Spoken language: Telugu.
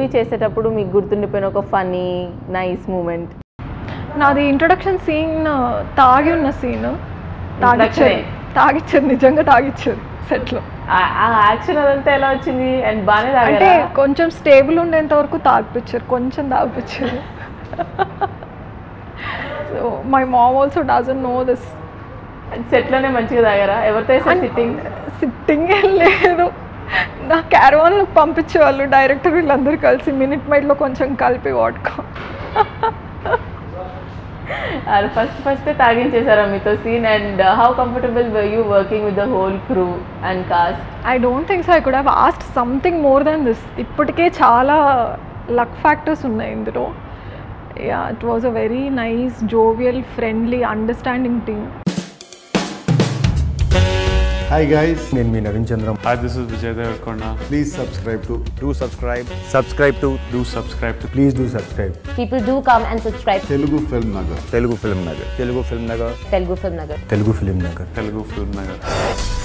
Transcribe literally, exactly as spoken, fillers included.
మూవీ చేసేటప్పుడు మీకు గుర్తుండిపోయిన ఒక ఫనీ నైస్ మూమెంట్? నాది ఇంట్రొడక్షన్ సీన్, తాగి ఉన్న సీన్. తాగిచ్చారు తాగిచ్చారు నిజంగా తాగిచ్చారు సెట్లో. యాక్షన్ అదంతా ఎలా వచ్చింది? అండ్ బాగానే అంటే కొంచెం స్టేబుల్ ఉండేంత వరకు తాగిపించారు, కొంచెం తాగిపించారు. So my mom also doesn't know this. సెట్లోనే మంచిగా తాగారా? ఎవరితో సిట్టింగ్ సిట్టింగ్ ఏం లేదు. నా క్యారవాన్లో పంపించేవాళ్ళు డైరెక్టర్ వీళ్ళందరూ కలిసి మినిట్ మైట్లో కొంచెం కలిపి వాడుకో. అది ఫస్ట్ ఫస్ట్ తాగించేశారా మీతో scene? And how comfortable were you working with the whole crew and cast? I don't think so I could have asked something more than this. ఇప్పటికే చాలా లక్ ఫ్యాక్టర్స్ ఉన్నాయి ఇందులో. Yeah, it was a very nice jovial friendly understanding team. Hi guys, నేను మీ Naveen Chandram. Hi, this is Vijay Deverakonda. Please subscribe to do subscribe. Subscribe to do subscribe to. Please do subscribe. People do come and subscribe. Telugu film Nagar. Telugu film Nagar. Telugu film Nagar. Telugu film Nagar. Telugu film Nagar. Telugu film Nagar.